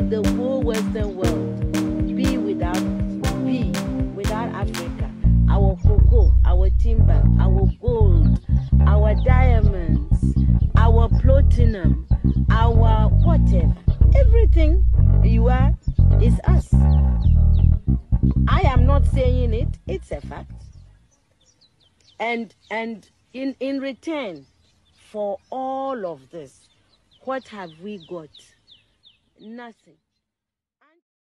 to the whole Western world. Be without peace, without Africa. Our cocoa, our timber, our gold, our diamonds, our platinum, our whatever. Everything you are is us. I am not saying it, it's a fact. And in return for all of this, what have we got? Nothing.